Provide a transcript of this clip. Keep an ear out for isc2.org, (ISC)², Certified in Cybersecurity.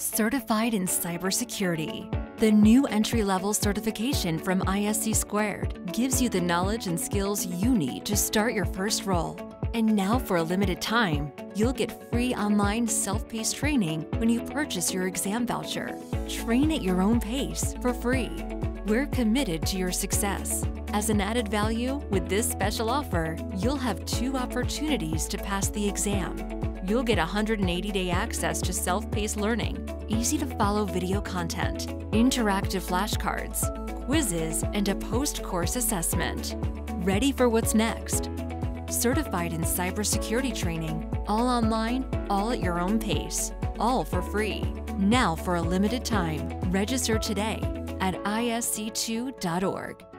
Certified in Cybersecurity. The new entry-level certification from (ISC)² gives you the knowledge and skills you need to start your first role. And now for a limited time, you'll get free online self-paced training when you purchase your exam voucher. Train at your own pace for free. We're committed to your success. As an added value, with this special offer, you'll have 2 opportunities to pass the exam. You'll get 180-day access to self-paced learning, easy-to-follow video content, interactive flashcards, quizzes, and a post-course assessment. Ready for what's next? Certified in cybersecurity training, all online, all at your own pace, all for free. Now for a limited time, register today at isc2.org.